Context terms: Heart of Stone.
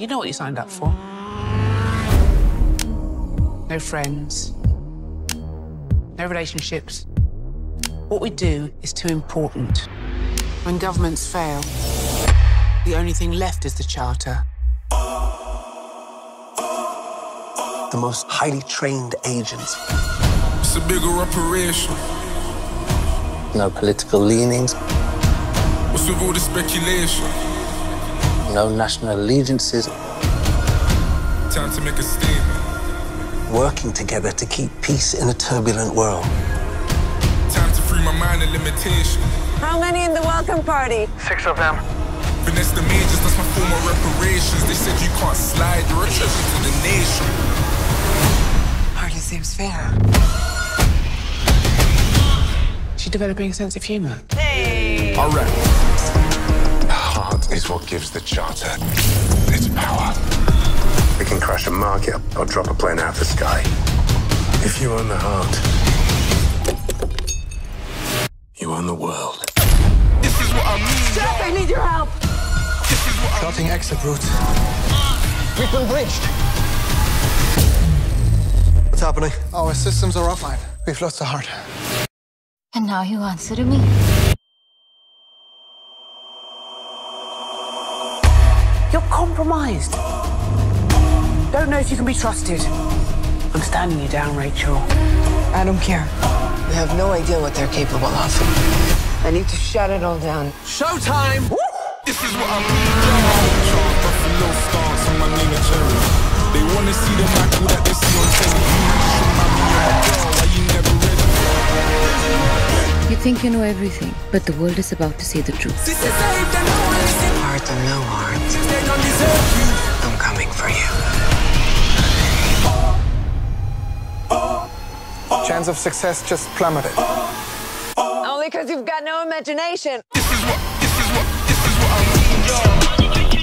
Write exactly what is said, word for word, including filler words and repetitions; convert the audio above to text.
You know what you signed up for. No friends. No relationships. What we do is too important. When governments fail, the only thing left is the Charter. The most highly trained agents. It's a bigger operation. No political leanings. What's with all the speculation? No national allegiances. Time to make a statement. Working together to keep peace in a turbulent world. Time to free my mind of limitation. How many in the welcome party? Six of them. Finesse the majors, that's my form of reparations. They said you can't slide, you're a treasure to the nation. Hardly seems fair. She's developing a sense of humour. Hey! All right. The heart is what gives the Charter its power. It can crash a market or drop a plane out of the sky. If you own the heart, you own the world. This is what I mean. Stop! I need your help! This is what Starting I mean. Exit route. We've been breached. What's happening? Our systems are offline. We've lost the heart. And now you answer to me. You're compromised. Don't know if you can be trusted. I'm standing you down, Rachel. I don't care. We have no idea what they're capable of. I need to shut it all down. Showtime! Woo! This is what I mean. They want to see the Michael that they see on T V. You think you know everything, but the world is about to see the truth. Heart or no heart, I'm coming for you. Chance of success just plummeted. Only because you've got no imagination. This is what, this is what, this is what I mean, yo.